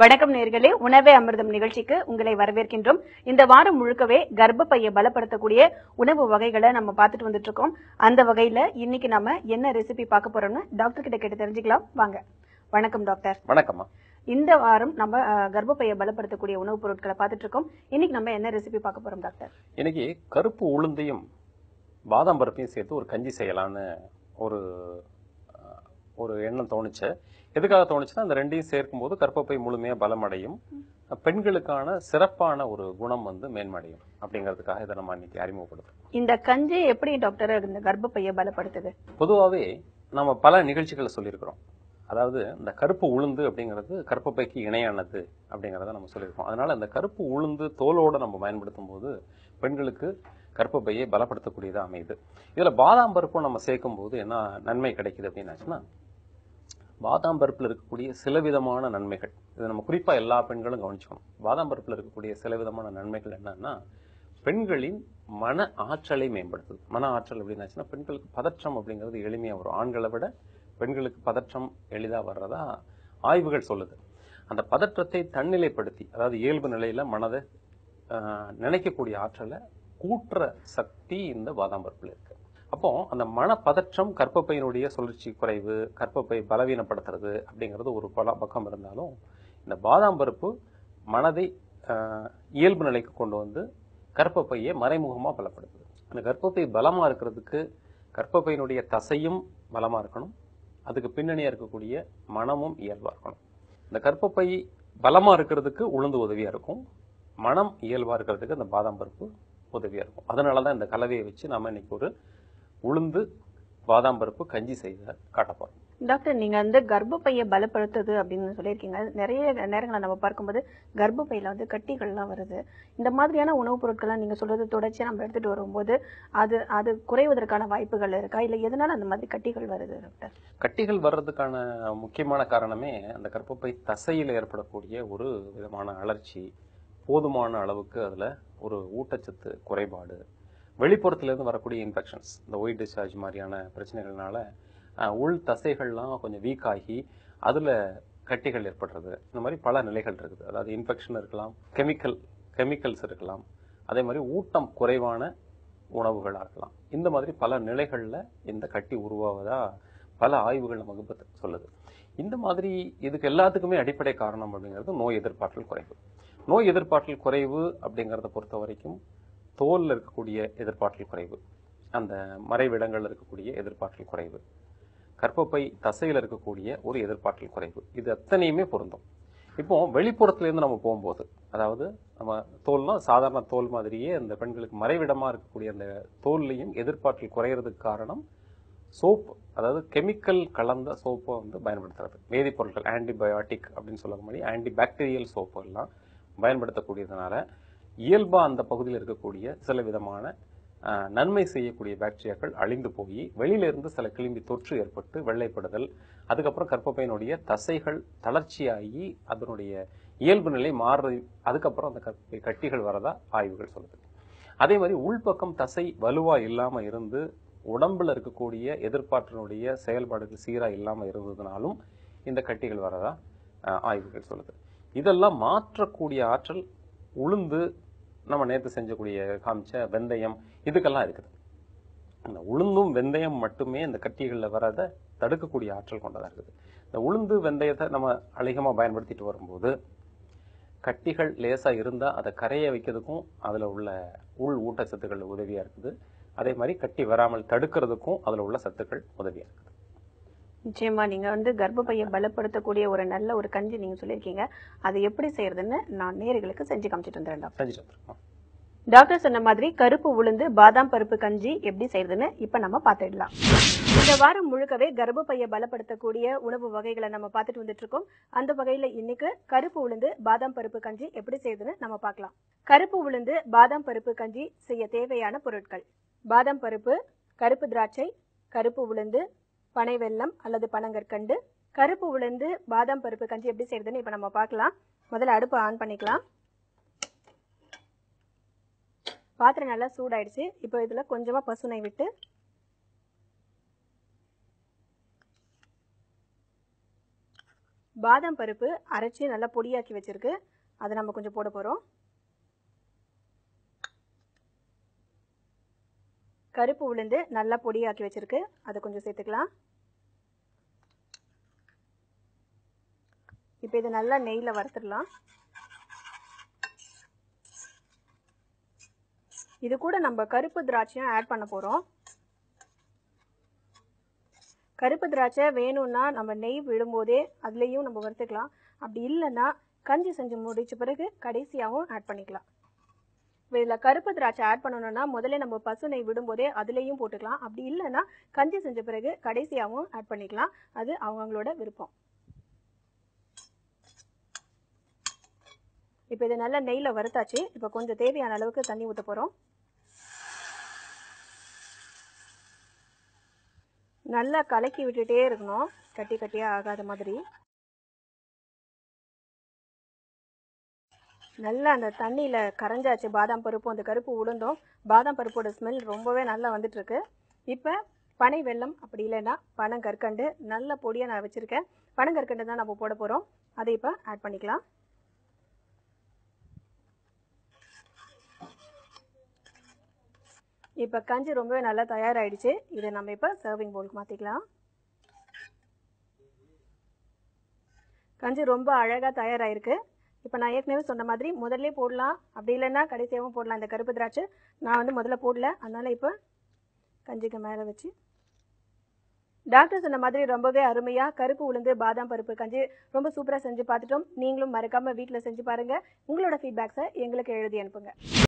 வணக்கம் நேயர்களே, உணவே அமிர்தம் நிகழ்ச்சிக்கு உங்களை வரவேற்கின்றோம். இந்த வாரம் முழுக்கவே கர்ப்பப்பையை பலப்படுத்தக்கூடிய உணவு வகைகளை நம்ம பார்த்துட்டு வந்துட்டு இருக்கோம். அந்த வகையில இன்னைக்கு நம்ம என்ன ரெசிபி பார்க்க போறோம்னு டாக்டர் கிட்ட கேட்டு தெரிஞ்சுக்கலாம் வாங்க. வணக்கம் டாக்டர். வணக்கம். இந்த வாரம் நம்ம கர்ப்பப்பையை பலப்படுத்தக்கூடிய உணவுப் பொருட்களை பார்த்துட்டு இருக்கோம். இன்னைக்கு நம்ம என்ன ரெசிபி பார்க்க போறோம் டாக்டர்? இன்னைக்கு கருப்பு உளுந்தையும் பாதாம் பருப்பையும் சேர்த்து ஒரு கஞ்சி செய்யலான்னு ஒரு எண்ணம் தோணுச்சு. எதுக்காக தோணுச்சுன்னா, அந்த ரெண்டையும் சேர்க்கும் போது கர்ப்பப்பை முழுமையாக பலமடையும், பெண்களுக்கான சிறப்பான ஒரு குணம் வந்து மேன்மடையும் அப்படிங்கிறதுக்காக இதை நம்ம இன்னைக்கு அறிமுகப்படுத்தும். இந்த கஞ்சி எப்படி டாக்டர் இந்த கர்ப்பப்பையை பலப்படுத்துது? பொதுவாகவே நம்ம பல நிகழ்ச்சிகளை சொல்லியிருக்கிறோம். அதாவது இந்த கருப்பு உளுந்து அப்படிங்கிறது கர்ப்பப்பைக்கு இணையானது அப்படிங்கிறத நம்ம சொல்லியிருக்கோம். அதனால இந்த கருப்பு உளுந்து தோலோடு நம்ம பயன்படுத்தும் போது பெண்களுக்கு கர்ப்பப்பையை பலப்படுத்தக்கூடியதாக அமையுது. இதில் பாதாம் பருப்பும் நம்ம சேர்க்கும் போது என்ன நன்மை கிடைக்குது அப்படின்னாச்சுன்னா, பாதாம் பருப்பில் இருக்கக்கூடிய சில விதமான நன்மைகள், இதை நம்ம குறிப்பாக எல்லா பெண்களும் கவனிச்சுக்கணும். பாதாம் பருப்பில் இருக்கக்கூடிய சில விதமான நன்மைகள் என்னன்னா, பெண்களின் மன ஆற்றலை மேம்படுத்துது. மன ஆற்றல் அப்படின்னாச்சுன்னா, பெண்களுக்கு பதற்றம் அப்படிங்கிறது எளிமையாக வரும். ஆண்களை விட பெண்களுக்கு பதற்றம் எளிதாக வர்றதா ஆய்வுகள் சொல்லுது. அந்த பதற்றத்தை தன்னிலைப்படுத்தி, அதாவது இயல்பு நிலையில மனதை நினைக்கக்கூடிய ஆற்றலை கூட்டுற சக்தி இந்த பாதாம் பருப்பில் இருக்கு. அப்போ அந்த மனப்பதற்றம், கர்ப்பப்பையினுடைய சுழற்சி குறைவு, கர்ப்பப்பை பலவீனப்படுத்துறது அப்படிங்கிறது ஒரு பக்கம் இருந்தாலும், இந்த பாதாம் பருப்பு மனதை இயல்பு நிலைக்கு கொண்டு வந்து கர்ப்பப்பையை மறைமுகமாக பலப்படுத்துது. அந்த கர்ப்பப்பை பலமாக இருக்கிறதுக்கு கர்ப்பப்பையினுடைய தசையும் பலமாக இருக்கணும், அதுக்கு பின்னணியாக இருக்கக்கூடிய மனமும் இயல்பாக இருக்கணும். இந்த கர்ப்பப்பை பலமாக இருக்கிறதுக்கு உளுந்து உதவியாக இருக்கும், மனம் இயல்பாக இருக்கிறதுக்கு அந்த பாதாம் பருப்பு உதவியாக இருக்கும். அதனால தான் இந்த கலவையை வச்சு நம்ம இன்னைக்கு ஒரு உளுந்து பாதாம் பருப்பு கஞ்சி செய்த காட்ட போறோம். டாக்டர், நீங்க வந்து கர்ப்பப்பையை பலப்படுத்துது அப்படின்னு சொல்லியிருக்கீங்க. நிறைய நேரங்களை நம்ம பார்க்கும்போது கர்ப்பப்பையில வந்து கட்டிகள்லாம் வருது. இந்த மாதிரியான உணவுப் பொருட்கள்லாம் நீங்க சொல்றது தொடர்ச்சியா நம்ம எடுத்துட்டு வரும்போது அது அது குறைவதற்கான வாய்ப்புகள் இருக்கா, இல்லை எதனால அந்த மாதிரி கட்டிகள் வருது டாக்டர்? கட்டிகள் வர்றதுக்கான முக்கியமான காரணமே அந்த கர்ப்பப்பை தசையில் ஏற்படக்கூடிய ஒரு விதமான அழற்சி, போதுமான அளவுக்கு அதில் ஒரு ஊட்டச்சத்து குறைபாடு, வெளிப்புறத்துலேருந்து வரக்கூடிய இன்ஃபெக்ஷன்ஸ், இந்த ஒயிட் டிஸ்சார்ஜ் மாதிரியான பிரச்சனைகள்னால உள் தசைகள்லாம் கொஞ்சம் வீக் ஆகி அதில் கட்டிகள் ஏற்படுறது. இந்த மாதிரி பல நிலைகள் இருக்குது. அதாவது இன்ஃபெக்ஷன் இருக்கலாம், கெமிக்கல்ஸ் இருக்கலாம், அதே மாதிரி ஊட்டம் குறைவான உணவுகளாக இருக்கலாம். இந்த மாதிரி பல நிலைகளில் இந்த கட்டி உருவாவதா பல ஆய்வுகள் நமக்கு சொல்லுது. இந்த மாதிரி இதுக்கு எல்லாத்துக்குமே அடிப்படை காரணம் அப்படிங்கிறது நோய் எதிர்ப்பாற்றல் குறைவு. நோய் எதிர்ப்பாற்றல் குறைவு அப்படிங்கிறத பொறுத்த வரைக்கும் தோலில் இருக்கக்கூடிய எதிர்ப்பாற்றல் குறைவு, அந்த மறைவிடங்களில் இருக்கக்கூடிய எதிர்ப்பாற்றல் குறைவு, கர்ப்பப்பை தசையில் இருக்கக்கூடிய ஒரு எதிர்ப்பாற்றல் குறைவு, இது அத்தனையுமே பொருந்தும். இப்போ வெளிப்புறத்துலேருந்து நம்ம போகும்போது, அதாவது நம்ம தோல்னா சாதாரண தோல் மாதிரியே அந்த பெண்களுக்கு மறைவிடமாக இருக்கக்கூடிய அந்த தோல்லையும் எதிர்ப்பாற்றல் குறையிறதுக்கு காரணம் சோப்பு, அதாவது கெமிக்கல் கலந்த சோப்பை வந்து பயன்படுத்துறது, வேதிப்பொருட்கள், ஆன்டிபயோட்டிக் அப்படின்னு சொல்லக்கூடிய ஆன்டிபாக்டீரியல் சோப்புகள்லாம் பயன்படுத்தக்கூடியதுனால இயல்பாக அந்த பகுதியில் இருக்கக்கூடிய சில விதமான நன்மை செய்யக்கூடிய பாக்டீரியாக்கள் அழிந்து போய் வெளியிலிருந்து சில கிளம்பி தொற்று ஏற்பட்டு வெள்ளைப்படுதல், அதுக்கப்புறம் கர்ப்பப்பையினுடைய தசைகள் தளர்ச்சியாகி அதனுடைய இயல்பு நிலை மாறுறது, அதுக்கப்புறம் அந்த கர்ப்பப்பை கட்டிகள் வரதா ஆய்வுகள் சொல்லுது. அதே மாதிரி உள்பக்கம் தசை வலுவாக இல்லாமல் இருந்து உடம்பில் இருக்கக்கூடிய எதிர்பார்ப்பினுடைய செயல்பாடுகள் சீராக இல்லாமல் இருந்ததுனாலும் இந்த கட்டிகள் வரதா ஆய்வுகள் சொல்லுது. இதெல்லாம் மாற்றக்கூடிய ஆற்றல் உளுந்து, நம்ம நேற்று செஞ்சக்கூடிய காமிச்ச வெந்தயம், இதுக்கெல்லாம் இருக்குது. இந்த உளுந்தும் வெந்தயம் மட்டுமே இந்த கட்டிகளில் வரதை தடுக்கக்கூடிய ஆற்றல் கொண்டதாக இருக்குது. இந்த உளுந்து வெந்தயத்தை நம்ம அதிகமாக பயன்படுத்திட்டு வரும்போது கட்டிகள் லேசாக இருந்தால் அதை கரைய வைக்கிறதுக்கும் அதில் உள்ள உள் ஊட்டச்சத்துக்கள் உதவியாக இருக்குது. அதே மாதிரி கட்டி வராமல் தடுக்கிறதுக்கும் அதில் உள்ள சத்துக்கள் உதவியாக இருக்குது. நிச்சயமா நீங்க வந்து கர்ப்பப்பையை பலப்படுத்தக்கூடிய ஒரு நல்ல ஒரு கஞ்சி நீங்க சொல்லியிருக்கீங்க. அது எப்படி செய்யறதுன்னு நான் நேயர்களுக்கு செஞ்சு காமிச்சிட்டு வந்துடுறேன். டாக்டர் சொன்ன மாதிரி கருப்பு உளுந்து பாதாம் பருப்பு கஞ்சி எப்படி செய்யறதுன்னு இப்ப நம்ம பாத்துடலாம். இந்த வாரம் முழுக்கவே கர்ப்பப்பையை பலப்படுத்தக்கூடிய உணவு வகைகளை நம்ம பார்த்துட்டு வந்துட்டு இருக்கோம். அந்த வகையில இன்னைக்கு கருப்பு உளுந்து பாதாம் பருப்பு கஞ்சி எப்படி செய்யறதுன்னு நம்ம பார்க்கலாம். கருப்பு உளுந்து பாதாம் பருப்பு கஞ்சி செய்ய தேவையான பொருட்கள்: பாதாம் பருப்பு, கருப்பு திராட்சை, கருப்பு உளுந்து, பனை வெல்லம் அல்லது பனங்கற்கண்டு. கருப்பு உளுந்து பாதாம் பருப்பு கஞ்சி எப்படி செய்யறதுன்னு இப்போ நம்ம பார்க்கலாம். முதல்ல அடுப்பு ஆன் பண்ணிக்கலாம். பாத்திரம் நல்லா சூடாயிடுச்சு. இப்போ இதில் கொஞ்சமாக பசுனை விட்டு பாதாம் பருப்பு அரைச்சி நல்லா பொடியாக்கி வச்சிருக்கு, அதை நம்ம கொஞ்சம் போட போகிறோம். கருப்பு உளுந்து நல்லா பொடியாக்கி வச்சிருக்கு, அதை கொஞ்சம் சேர்த்துக்கலாம். இப்போ இது நல்லா நெய்யில் வறுத்துடலாம். இது கூட நம்ம கருப்பு திராட்சையும் ஆட் பண்ண போகிறோம். கருப்பு திராட்சை வேணும்னா நம்ம நெய் விடும்போதே அதுலேயும் நம்ம வறுத்துக்கலாம். அப்படி இல்லைன்னா கஞ்சி செஞ்சு முடிச்ச பிறகு கடைசியாகவும் ஆட் பண்ணிக்கலாம். இப்போ இதில் கருப்பு திராட்சை ஆட் பண்ணணும்னா முதல்ல நம்ம பசு நெய் விடும்போதே அதுலேயும் போட்டுக்கலாம். அப்படி இல்லைன்னா கஞ்சி செஞ்ச பிறகு கடைசியாகவும் ஆட் பண்ணிக்கலாம். அது அவங்களோட விருப்பம். இப்போ இதை நல்லா நெய்யில் வறுத்தாச்சு. இப்போ கொஞ்சம் தேவையான அளவுக்கு தண்ணி ஊற்ற போகிறோம். நல்லா கலக்கி விட்டுட்டே இருக்கணும், கட்டி கட்டியாக ஆகாத மாதிரி. நல்லா அந்த தண்ணியில் கரைஞ்சாச்சு பாதாம் பருப்பும் அந்த கருப்பு உளுந்தும். பாதாம் பருப்போட ஸ்மெல் ரொம்பவே நல்லா வந்துட்டுருக்கு. இப்போ பனை வெல்லம் அப்படி இல்லைன்னா பனங்கற்கண்டு நல்ல பொடியாக நான் வச்சுருக்கேன். பனங்கற்கண்டு தான் நம்ம போட போகிறோம், அதை இப்போ ஆட் பண்ணிக்கலாம். இப்போ கஞ்சி ரொம்பவே நல்லா தயாராகிடுச்சு. இதை நம்ம இப்போ சர்விங் பவுலுக்கு மாற்றிக்கலாம். கஞ்சி ரொம்ப அழகாக தயாராகிருக்கு. இப்போ நான் ஏற்கனவே சொன்ன மாதிரி முதல்ல போடலாம், அப்படி இல்லைன்னா கடைசியாகவும் போடலாம் இந்த கருப்பு திராட்சை. நான் வந்து முதல்ல போடல, அதனால் இப்போ கஞ்சிக்கு மேலே வச்சு டாக்டர் சொன்ன மாதிரி ரொம்பவே அருமையாக கருப்பு உளுந்து பாதாம் பருப்பு கஞ்சி ரொம்ப சூப்பராக செஞ்சு பார்த்துட்டோம். நீங்களும் மறக்காமல் வீட்டில் செஞ்சு பாருங்கள். உங்களோட ஃபீட்பேக்ஸை எங்களுக்கு எழுதி அனுப்புங்க.